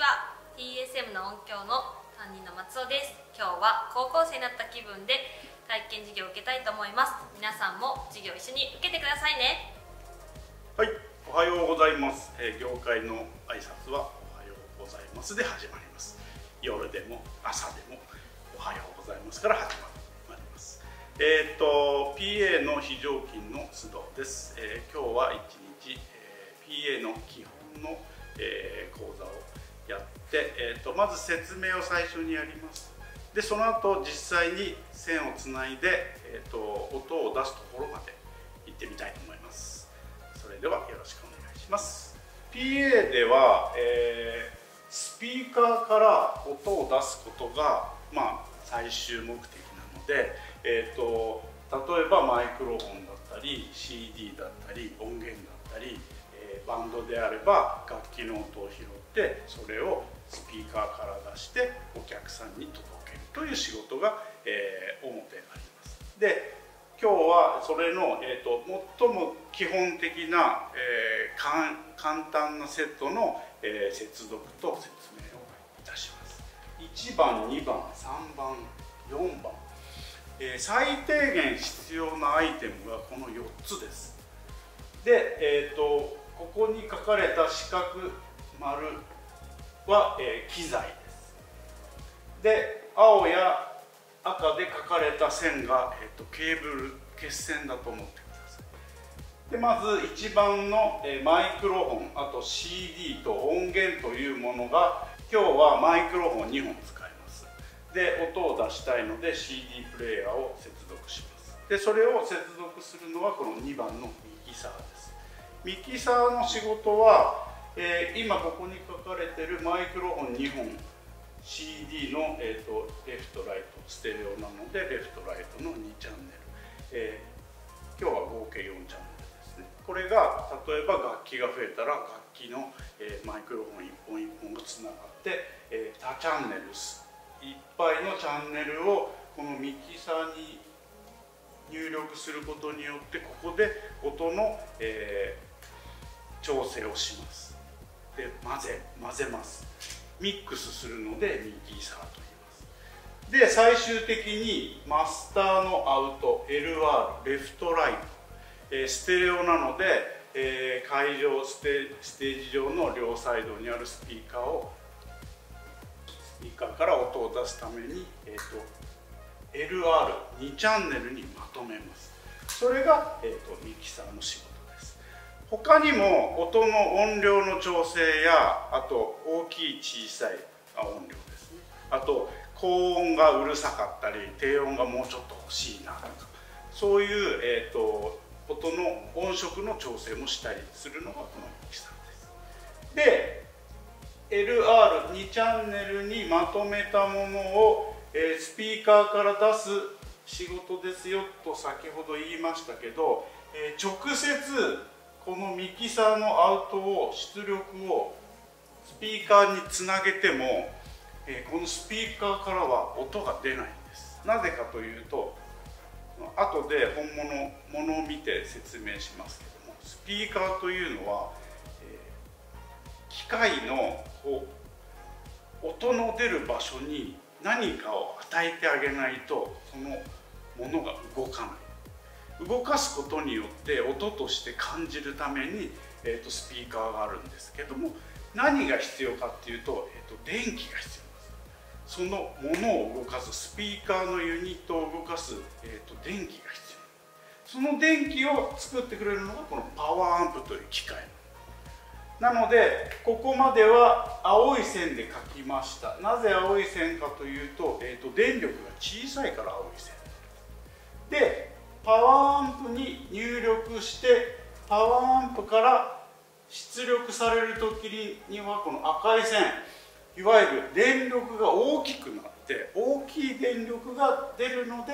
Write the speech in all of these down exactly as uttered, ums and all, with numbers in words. ちは、 ティーエスエム の音響の担任の松尾です。今日は高校生になった気分で体験授業を受けたいと思います。皆さんも授業一緒に受けてくださいね。はい、おはようございます。えー、業界の挨拶はおはようございますで始まります。夜でも朝でもおはようございますから始まります。えっと ピーエー の非常勤の須藤です。えー、今日は一日、えー、ピーエー の基本のえー、講座をやって、えー、とまず説明を最初にやります。でその後実際に線をつないで、えー、と音を出すところまで行ってみたいと思います。それではよろしくお願いします。 ピーエー では、えー、スピーカーから音を出すことが、まあ、最終目的なので、えー、と例えばマイクロフォンだったり シーディー だったり音源だったりバンドであれば楽器の音を拾ってそれをスピーカーから出してお客さんに届けるという仕事が、えー、表にあります。で今日はそれの、えー、と最も基本的な、えー、かん簡単なセットの、えー、接続と説明をいたします。いちばんにばんさんばんよんばん、えー、最低限必要なアイテムがこのよっつです。でえっ、ー、とここに書かれた四角丸は、えー、機材です。で青や赤で書かれた線が、えー、とケーブル血線だと思ってください。でまずいちばんの、えー、マイクロフォン、あと シーディー と音源というものが今日はマイクロフォンにほん使います。で音を出したいので シーディー プレーヤーを接続します。でそれを接続するのはこのにばんのミキサーです。ミキサーの仕事は、えー、今ここに書かれているマイクロフォンにほん シーディー の、えー、とレフトライトステレオなのでレフトライトのにチャンネル、えー、今日は合計よんチャンネルですね。これが例えば楽器が増えたら楽器の、えー、マイクロフォンいっぽんいっぽんがつながって、えー、多チャンネルいっぱいのチャンネルをこのミキサーに入力することによってここで音の、えー調整をします。で混ぜ混ぜますミックスするのでミキサーと言います。で最終的にマスターのアウト エルアール レフトライト、えー、ステレオなので、えー、会場ステ、ステージ上の両サイドにあるスピーカーをスピーカーから音を出すために、えー、と エルアールに チャンネルにまとめます。それが、えー、とミキサーの仕事。他にも音の音量の調整やあと大きい小さい音量ですね、あと高音がうるさかったり低音がもうちょっと欲しいなとかそういう、えー、と音の音色の調整もしたりするのがこのミキサーです。で エルアールに チャンネルにまとめたものを、えー、スピーカーから出す仕事ですよと先ほど言いましたけど、えー、直接このミキサーのアウトを出力をスピーカーにつなげても、えー、このスピーカーからは音が出ないんです。なぜかというと後で本物ものを見て説明しますけどもスピーカーというのは、えー、機械のこう音の出る場所に何かを与えてあげないとそのものが動かない。動かすことによって音として感じるために、えー、とスピーカーがあるんですけども何が必要かっていうと、えー、と電気が必要です。そのものを動かすスピーカーのユニットを動かす、えー、と電気が必要。その電気を作ってくれるのがこのパワーアンプという機械なのでここまでは青い線で書きました。なぜ青い線かというと、えー、と電力が小さいから青い線でパワーアンプに入力してパワーアンプから出力される時にはこの赤い線いわゆる電力が大きくなって大きい電力が出るので、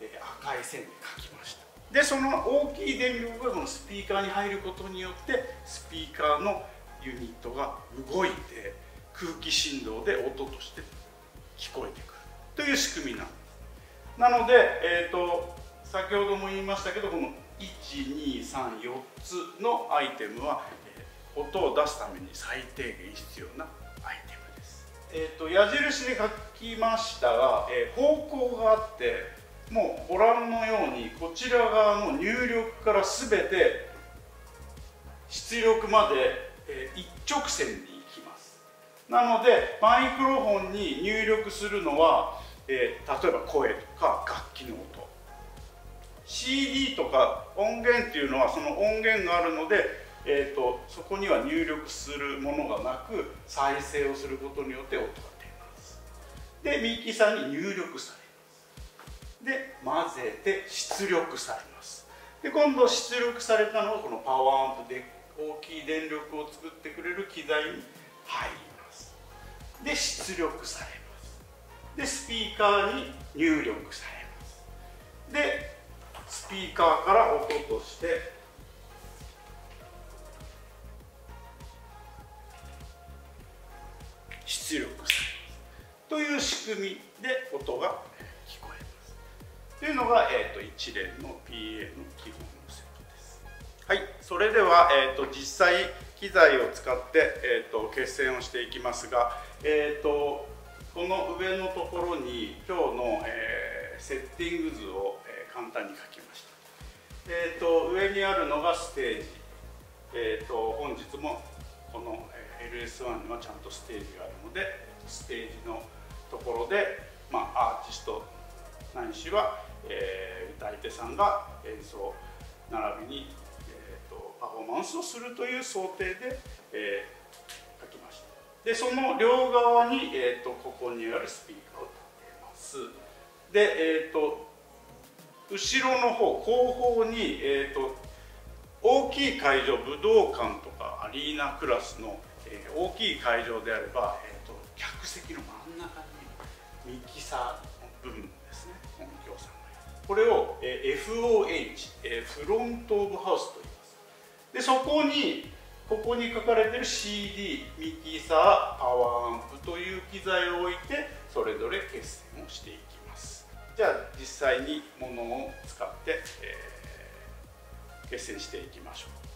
えー、赤い線で書きました。でその大きい電力がこのスピーカーに入ることによってスピーカーのユニットが動いて空気振動で音として聞こえてくるという仕組みなんです。なので、えーと先ほども言いましたけどこのいちにさんよっつのアイテムは、えー、音を出すために最低限必要なアイテえー、と矢印で書きましたが、えー、方向があってもうご覧のようにこちら側の入力から全て出力まで、えー、一直線に行きます。なのでマイクロフォンに入力するのは、えー、例えば声とか楽器の音、 シーディー とか音源っていうのはその音源があるので、えーと、そこには入力するものがなく再生をすることによって音が出ます。でミキサーに入力されます。で混ぜて出力されます。で今度出力されたのがこのパワーアンプで大きい電力を作ってくれる機材に入ります。で出力されます。でスピーカーに入力されます。でスピーカーから音として出力されますという仕組みで音が聞こえますというのが、えー、と一連の ピーエー の基本のセットです。はい、それでは、えー、と実際機材を使って、えー、と決戦をしていきますが、えー、とこの上のところに今日の、えー、セッティング図を、えー、簡単に書きました。えー、と上にあるのがステージ、えー、と本日もこの、えーエルエスワン にはちゃんとステージがあるのでステージのところで、まあ、アーティストないしは、えー、歌い手さんが演奏並びに、えー、とパフォーマンスをするという想定で、えー、書きました。でその両側に、えー、とここにあるスピーカーを立てます。で、えー、と後ろの方後方に、えー、と大きい会場武道館とかアリーナクラスの大きい会場であれば、えー、と客席の真ん中にミキサーの部分ですね、音響さんがこれを エフオーエイチ、えー、フロント・オブ・ハウスと言います。でそこにここに書かれている シーディー、ミキサー、パワーアンプという機材を置いてそれぞれ決戦をしていきます。じゃあ実際にものを使って、えー、決戦していきましょう。